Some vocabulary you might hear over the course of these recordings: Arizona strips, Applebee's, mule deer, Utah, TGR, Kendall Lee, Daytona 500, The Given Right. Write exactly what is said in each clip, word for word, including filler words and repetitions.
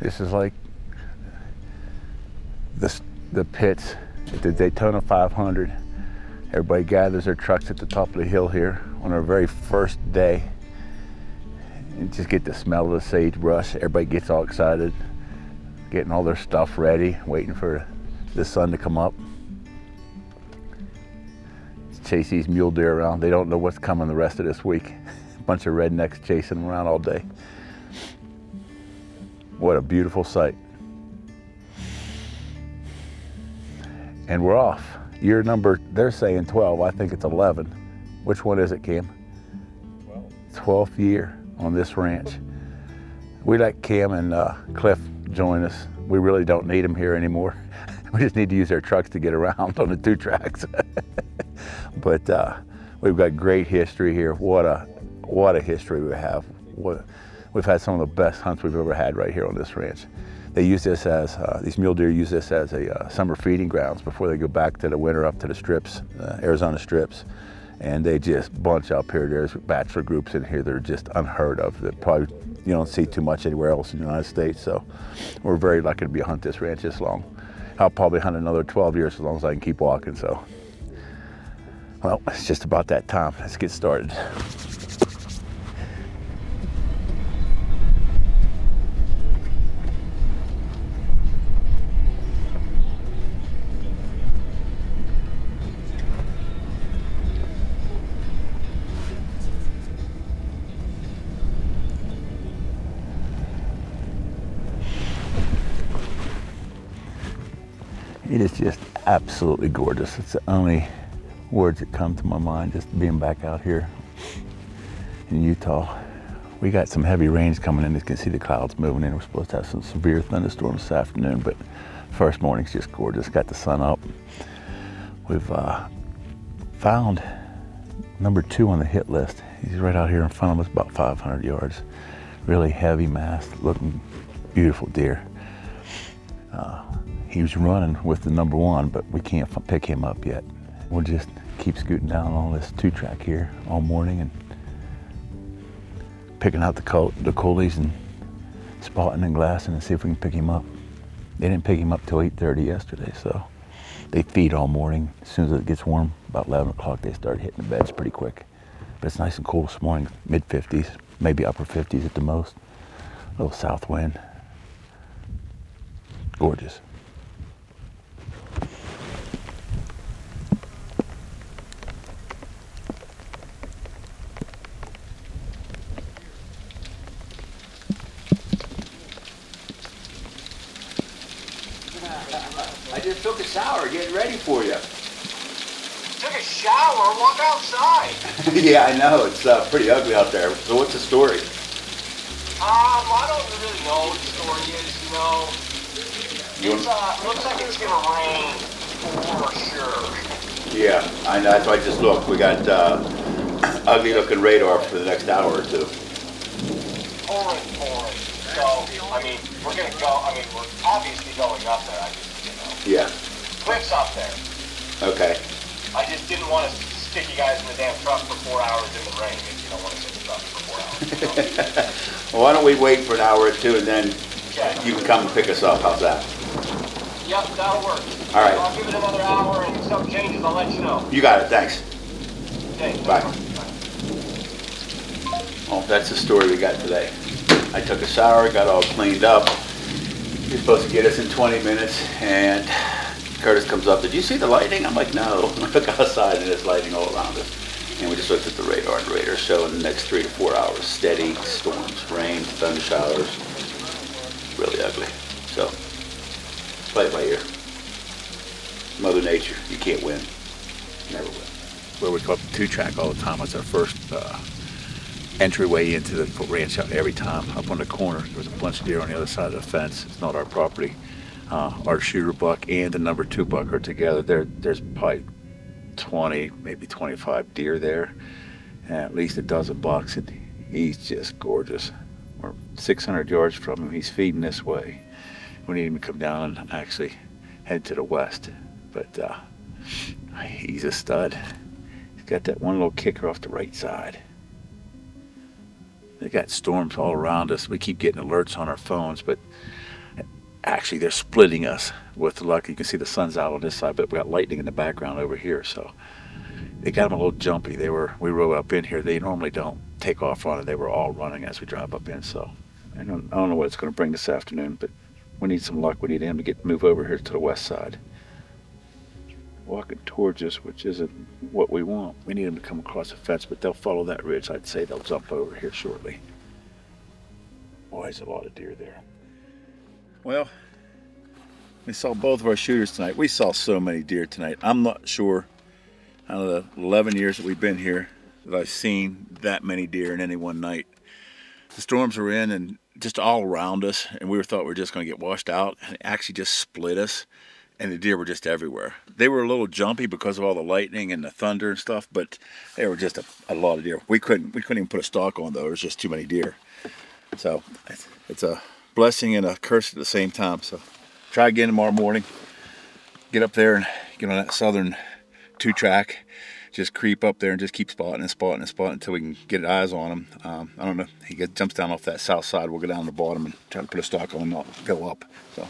This is like the, the pits at the Daytona five hundred. Everybody gathers their trucks at the top of the hill here on our very first day. You just get the smell of the sagebrush. Everybody gets all excited, getting all their stuff ready, waiting for the sun to come up. Chase these mule deer around. They don't know what's coming the rest of this week. A bunch of rednecks chasing them around all day. What a beautiful sight. And we're off. Year number, they're saying twelve, I think it's eleven. Which one is it, Cam? twelve. twelfth year on this ranch. We let Cam and uh, Cliff join us. We really don't need them here anymore. We just need to use their trucks to get around on the two tracks. But uh, we've got great history here. What a, what a history we have. What, we've had some of the best hunts we've ever had right here on this ranch. They use this as, uh, these mule deer use this as a uh, summer feeding grounds before they go back to the winter up to the strips, uh, Arizona strips. And they just bunch up here. There's bachelor groups in here that are just unheard of, that probably you don't see too much anywhere else in the United States. So we're very lucky to be hunt this ranch this long. I'll probably hunt another twelve years as long as I can keep walking, so. Well, it's just about that time. Let's get started. It is just absolutely gorgeous. It's the only words that come to my mind, just being back out here in Utah. We got some heavy rains coming in. You can see the clouds moving in. We're supposed to have some severe thunderstorms this afternoon, but first morning's just gorgeous. Got the sun up. We've uh, found number two on the hit list. He's right out here in front of us, about five hundred yards. Really heavy mass, looking beautiful deer. Uh, he was running with the number one, but we can't pick him up yet. We'll just keep scooting down on this two track here all morning and picking out the col the coolies and spotting and glassing and see if we can pick him up. They didn't pick him up till eight thirty yesterday, so they feed all morning. As soon as it gets warm, about eleven o'clock, they start hitting the beds pretty quick. But it's nice and cool this morning, mid fifties, maybe upper fifties at the most. A little south wind. Gorgeous. I just took a shower, getting ready for you. Took a shower? Walk outside. Yeah, I know. It's uh, pretty ugly out there. So what's the story? Um, I don't really know what the story is, you know. It's, uh, looks like it's going to rain for sure. Yeah, I know. That's why I just looked. We got uh, ugly-looking radar for the next hour or two. Pouring, pouring. So, I mean, we're going to go. I mean, we're obviously going up there. I just, you know. Yeah. Cliff's up there. Okay. I just didn't want to stick you guys in the damn truck for four hours in the rain. If you don't want to sit in the truck for four hours. So. Well, why don't we wait for an hour or two and then okay. You can come and pick us up. How's that? Yep, that'll work. All right. I'll give it another hour, and if something changes, I'll let you know. You got it. Thanks. Okay. Bye. Bye. Well, that's the story we got today. I took a shower, got all cleaned up. You're supposed to get us in twenty minutes, and Curtis comes up. Did you see the lighting? I'm like, no. I look outside, and there's lighting all around us. And we just looked at the radar, and the radar's showing the next three to four hours. Steady storms, rain, thunder showers. Really ugly. So, play it by ear. Mother Nature, you can't win. Never win. Well, we go up the two-track all the time. It's our first uh, entryway into the ranch every time. Up on the corner, there was a bunch of deer on the other side of the fence. It's not our property. Uh, our shooter buck and the number two buck are together. There, there's probably twenty, maybe twenty-five deer there, and at least a dozen bucks. And he's just gorgeous. We're six hundred yards from him. He's feeding this way. We need him to come down and actually head to the west. But uh, he's a stud. He's got that one little kicker off the right side. They got storms all around us. We keep getting alerts on our phones, but actually they're splitting us with luck. You can see the sun's out on this side, but we got lightning in the background over here, so they got them a little jumpy. They were, we rode up in here. They normally don't take off running. They were all running as we drive up in. So I don't, I don't know what it's going to bring this afternoon, but we need some luck. We need him to get move over here to the west side. Walking towards us, which isn't what we want. We need them to come across the fence, but they'll follow that ridge. I'd say they'll jump over here shortly. Boy, there's a lot of deer there. Well, we saw both of our shooters tonight. We saw so many deer tonight. I'm not sure out of the eleven years that we've been here that I've seen that many deer in any one night. The storms were in and just all around us, and we were thought we were just going to get washed out, and it actually just split us, and the deer were just everywhere. They were a little jumpy because of all the lightning and the thunder and stuff, but they were just a, a lot of deer. We couldn't, we couldn't even put a stalk on, though. There was just too many deer. So it's, it's a blessing and a curse at the same time. So try again tomorrow morning. Get up there and get on that southern two track, just creep up there and just keep spotting and spotting and spotting until we can get eyes on him. Um, I don't know, he gets, jumps down off that south side, we'll go down to the bottom and try to put a stalk on and not go up. So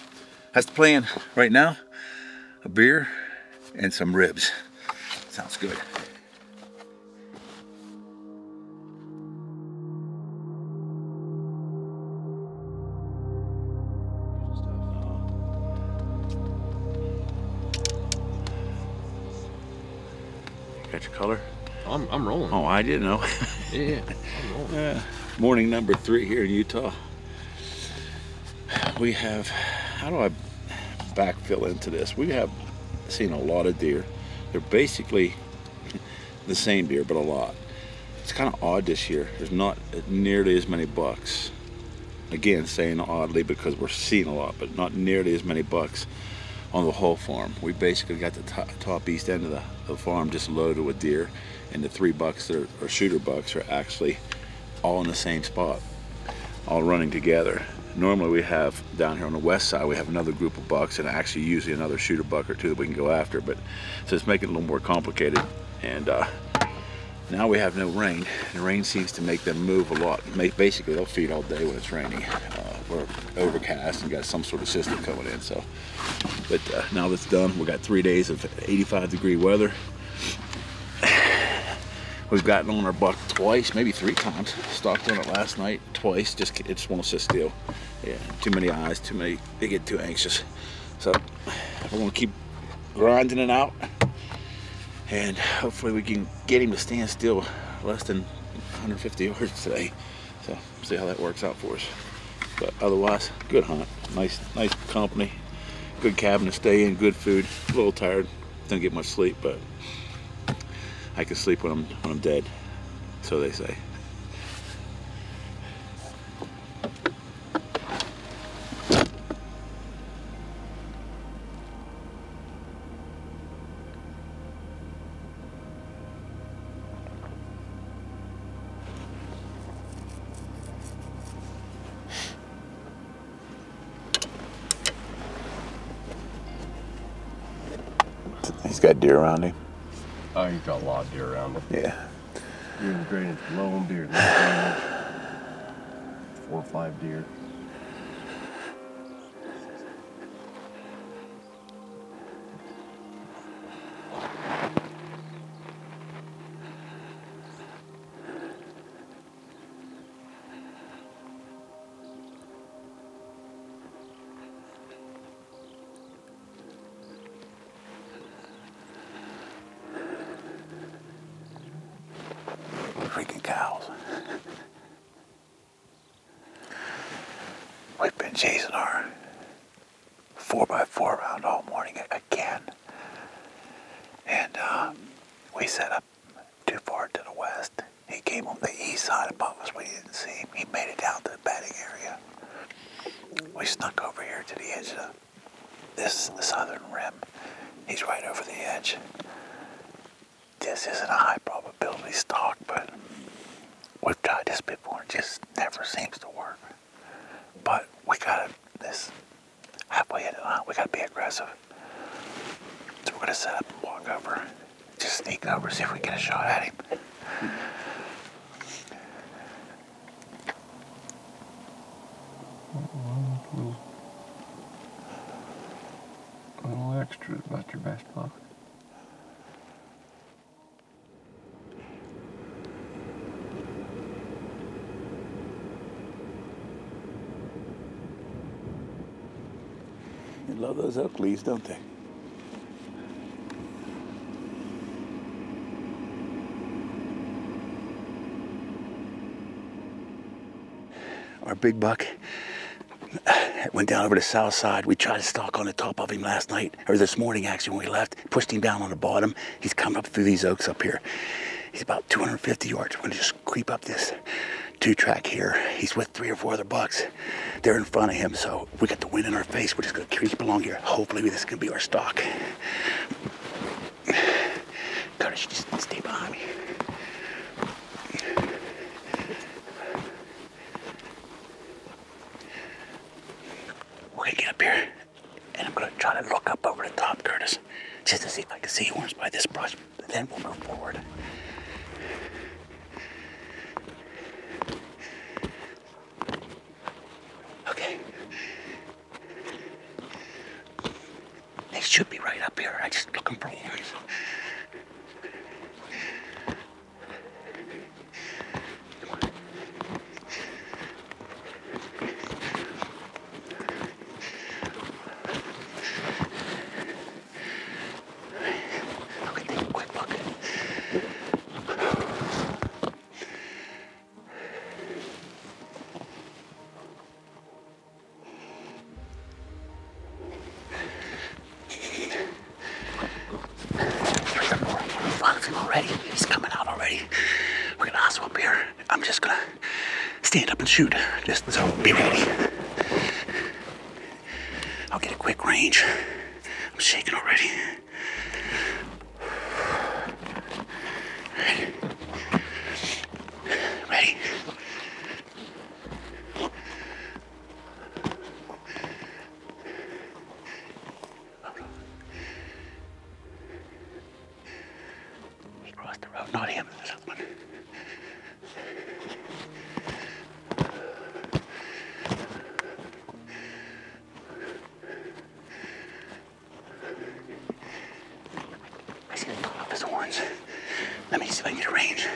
that's the plan right now. A beer and some ribs. Sounds good. Your color? I'm, I'm rolling. Oh, I didn't know. Yeah, I'm rolling. Uh, morning number three here in Utah. We have, how do I backfill into this? We have seen a lot of deer. They're basically the same deer, but a lot. It's kind of odd this year. There's not nearly as many bucks. Again, saying oddly because we're seeing a lot, but not nearly as many bucks on the whole farm. We basically got the top, top east end of the, the farm just loaded with deer, and the three bucks that are, or shooter bucks are actually all in the same spot, all running together. Normally we have down here on the west side, we have another group of bucks and actually usually another shooter buck or two that we can go after, but so it's making it a little more complicated. And uh, now we have no rain. The rain seems to make them move a lot. Basically they'll feed all day when it's raining. Uh, we're overcast and got some sort of system coming in, so. But uh, now that's done, we've got three days of eighty-five degree weather. We've gotten on our buck twice, maybe three times. Stalked on it last night, twice. Just it just wants to sit still. Yeah, too many eyes, too many. They get too anxious. So we're gonna keep grinding it out, and hopefully we can get him to stand still less than one hundred fifty yards today. So see how that works out for us. But otherwise, good hunt. Nice, nice company. Good cabin to stay in, good food. A little tired, didn't get much sleep, but I can sleep when I'm when I'm dead, so they say. He's got deer around him. Oh, he's got a lot of deer around him. Yeah. Deer in the drainage, low on deer. Four or five deer. Freaking cows. We've been chasing our four by four round all morning again. And uh, we set up too far to the west. He came on the east side above us. We didn't see him. He made it down to the bedding area. We snuck over here to the edge of the, this the southern rim. He's right over the edge. This isn't a high probability stalk, but we've tried this before. It just never seems to work. But we gotta, this halfway in the line, we gotta be aggressive. So we're gonna set up and walk over, just sneak over, see if we can get a shot at him. extra about your back pocket. They love those oak leaves, don't they? Our big buck went down over the south side. We tried to stalk on the top of him last night, or this morning actually when we left. Pushed him down on the bottom. He's come up through these oaks up here. He's about two hundred fifty yards. We're gonna just creep up this two track here. He's with three or four other bucks. They're in front of him, so we got the wind in our face. We're just gonna creep along here. Hopefully this is gonna be our stalk. God, I should just stay behind me. Get up here and I'm going to try to look up over the top, Curtis, just to see if I can see horns by this brush, but then we'll move forward. Okay. They should be right up here. I'm just looking for horns. Shoot, just so be ready. I'll get a quick range. I'm shaking already. Ready? Ready? He crossed the road, not him, the other one. Let me see if I can get a range.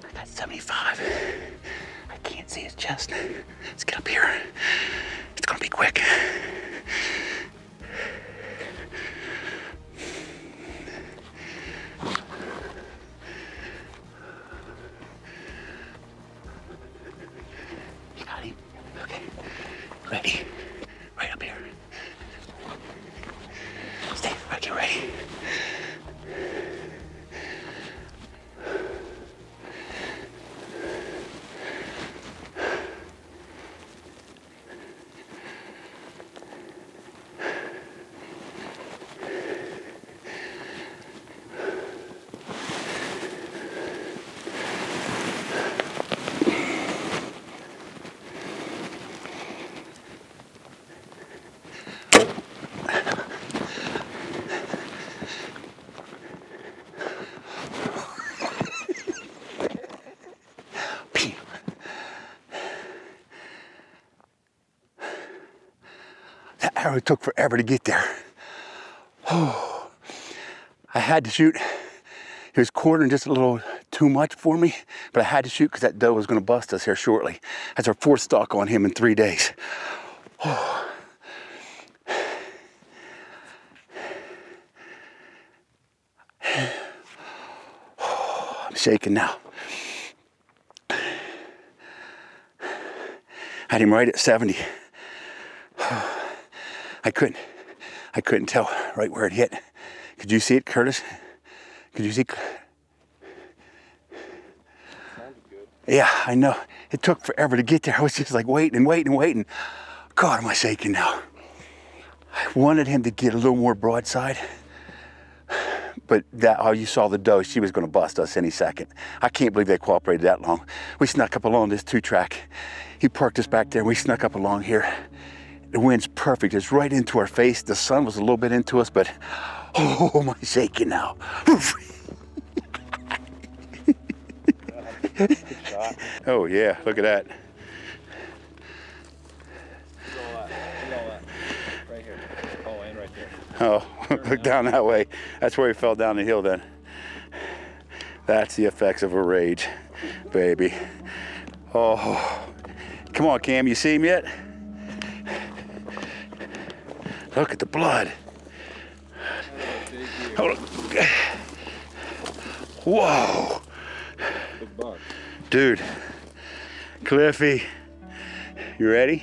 I got seventy-five. I can't see his chest. Let's get up here. It's gonna be quick. It took forever to get there. Oh, I had to shoot. He was quartering just a little too much for me, but I had to shoot because that doe was going to bust us here shortly. That's our fourth stalk on him in three days. Oh. Oh, I'm shaking now. Had him right at seventy. I couldn't, I couldn't tell right where it hit. Could you see it, Curtis? Could you see? Sounded good. Yeah, I know. It took forever to get there. I was just like waiting and waiting and waiting. God, am I shaking now. I wanted him to get a little more broadside, but that, oh, you saw the doe. She was gonna bust us any second. I can't believe they cooperated that long. We snuck up along this two track. He parked us back there and we snuck up along here. The wind's perfect, it's right into our face. The sun was a little bit into us, but oh, my shaking now. Good shot. Oh yeah, look at that. Look at all that. Look at all that. Right here. Oh, and right there. Oh, look down. down that way. That's where he fell down the hill then. That's the effects of a rage, baby. Oh, come on, Cam, you see him yet? Look at the blood. Oh, whoa. Dude, Cliffy, you ready?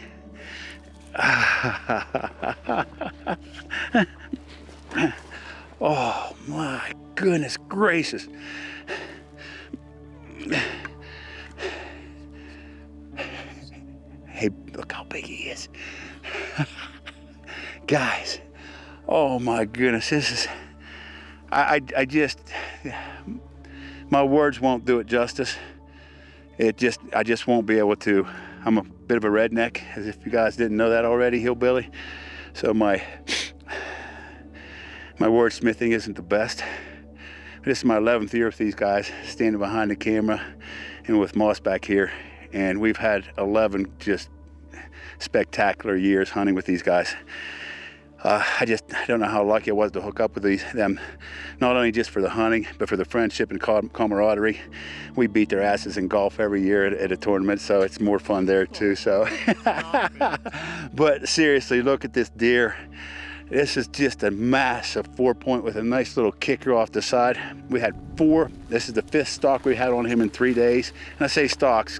Oh my goodness gracious. Hey, look how big he is. Guys, oh my goodness, this is, I, I, I just, my words won't do it justice. It just, I just won't be able to. I'm a bit of a redneck, as if you guys didn't know that already, hillbilly. So my, my wordsmithing isn't the best. This is my eleventh year with these guys, standing behind the camera and with Moss back here. And we've had eleven just spectacular years hunting with these guys. Uh, I just I don't know how lucky I was to hook up with these, them, not only just for the hunting, but for the friendship and camaraderie. We beat their asses in golf every year at, at a tournament, so it's more fun there too. So, but seriously, look at this deer. This is just a massive four point with a nice little kicker off the side. We had four. This is the fifth stalk we had on him in three days. And I say stalks,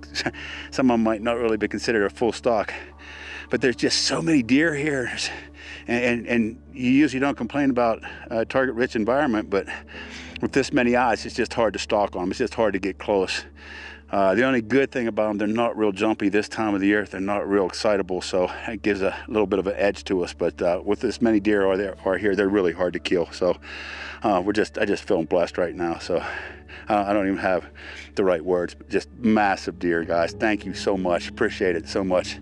some of them might not really be considered a full stalk, but there's just so many deer here. And, and, and you usually don't complain about a target-rich environment, but with this many eyes, it's just hard to stalk on them. It's just hard to get close. Uh, the only good thing about them, they're not real jumpy this time of the year. They're not real excitable, so it gives a little bit of an edge to us. But uh, with this many deer are there are here, they're really hard to kill. So uh, we're just, I just feel blessed right now. So uh, I don't even have the right words. But just massive deer, guys. Thank you so much. Appreciate it so much.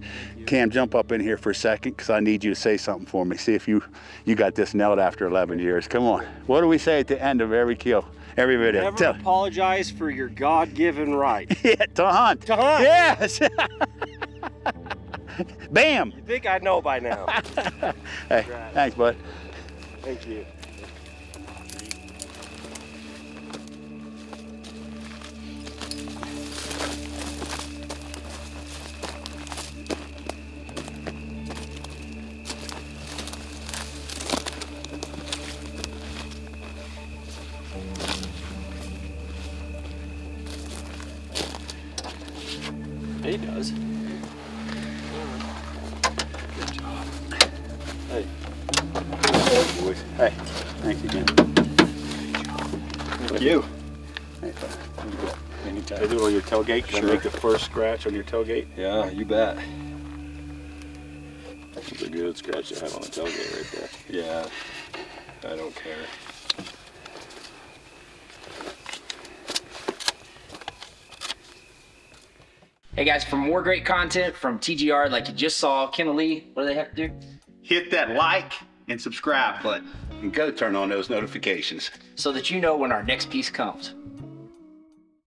Cam, jump up in here for a second, because I need you to say something for me. See if you you got this nailed after eleven years. Come on. What do we say at the end of every kill? Every video. Never Tell. apologize for your God-given right. Yeah, to hunt. To hunt. Yes. Bam. You think I know by now. Hey, right. Thanks, bud. Thank you. He does. Good job. Hey. Hey, boys. Hey. Thanks again. Good job. Thank you. Hey, anytime. Is it on your tailgate? Can sure. I make the first scratch on your tailgate? Yeah, you bet. That's a good scratch I have on the tailgate right there. Yeah. I don't care. Hey guys, for more great content from T G R, like you just saw, Kendall Lee, what do they have to do? Hit that like and subscribe button. And go turn on those notifications. So that you know when our next piece comes.